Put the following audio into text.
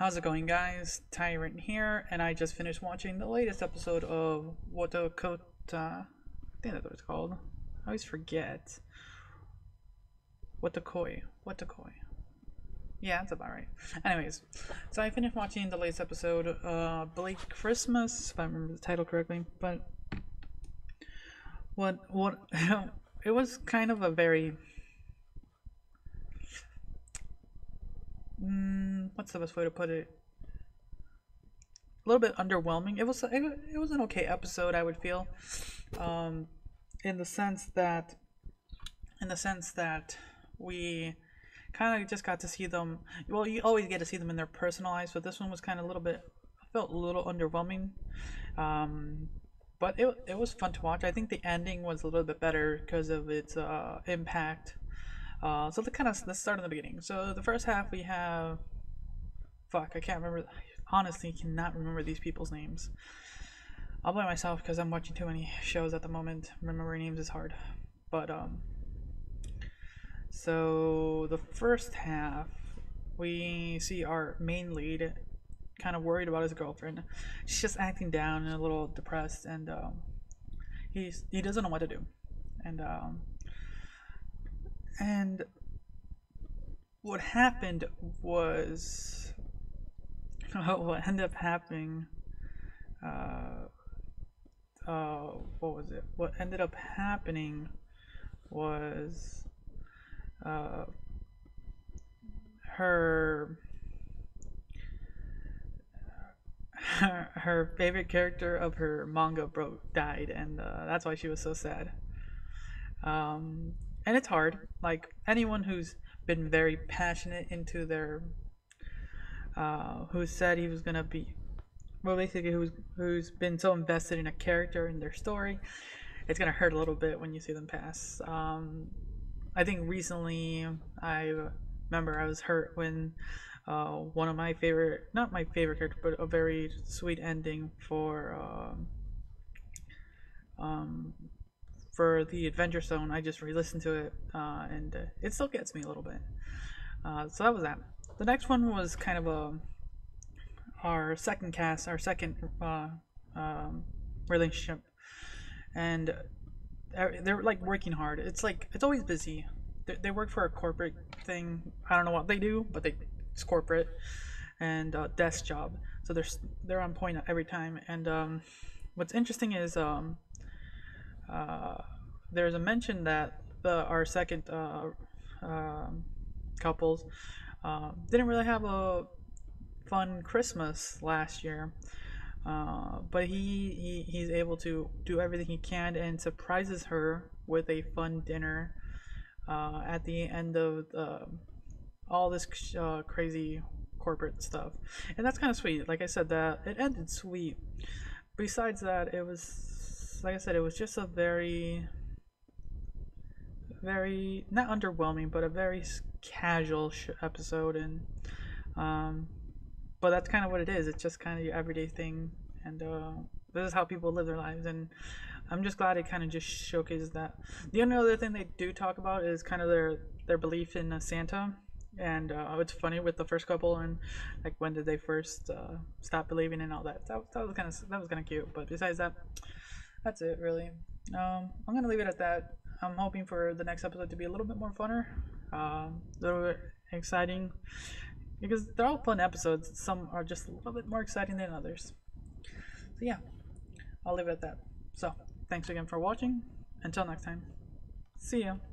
How's it going, guys? Tyrant here, and I just finished watching the latest episode of Wotaku. I think that's what it's called. I always forget. Wotaku ni Koi. Yeah, that's about right. Anyways, so I finished watching the latest episode, Bleak Christmas, if I remember the title correctly. But what? It was kind of a very what's the best way to put it? A little bit underwhelming. It was an okay episode, I would feel, in the sense that we kind of just got to see them. Well, you always get to see them in their personal lives, but this one was kind of a little bit, felt a little underwhelming. But it was fun to watch. I think the ending was a little bit better because of its impact. So let's start in the beginning. So the first half we have, I can't remember. I honestly cannot remember these people's names. I'll blame myself because I'm watching too many shows at the moment. Remembering names is hard. But so the first half we see our main lead kind of worried about his girlfriend. She's just acting down and a little depressed, and he doesn't know what to do, and and what happened was, what ended up happening, what ended up happening was, her favorite character of her manga died, and that's why she was so sad. And it's hard. Like, anyone who's been very passionate into their, who said he was gonna be, well, basically who's been so invested in a character and their story, it's gonna hurt a little bit when you see them pass. I think recently, I remember I was hurt when one of my favorite, not my favorite character, but a very sweet ending for the Adventure Zone. I just re-listened to it, and it still gets me a little bit. So that was that. The next one was kind of our second relationship, and they're like working hard. It's like, it's always busy. They work for a corporate thing. I don't know what they do, but it's corporate and desk job. So they're on point every time. And what's interesting is, there's a mention that our second couples didn't really have a fun Christmas last year, but he's able to do everything he can and surprises her with a fun dinner at the end of all this crazy corporate stuff, and that's kind of sweet. Like I said, that it ended sweet. Besides that, it was, like I said, it was just a very, very, not underwhelming, but a very casual episode, and but that's kind of what it is. It's just kind of your everyday thing, and this is how people live their lives, and I'm just glad it kind of just showcases that. The only other thing they do talk about is kind of their belief in Santa, and it's funny with the first couple, and like, when did they first stop believing and all that. That was kind of cute, but besides that, that's it, really. I'm gonna leave it at that. I'm hoping for the next episode to be a little bit more funner, a little bit exciting, because they're all fun episodes. Some are just a little bit more exciting than others. So yeah, I'll leave it at that. So thanks again for watching. Until next time, see ya.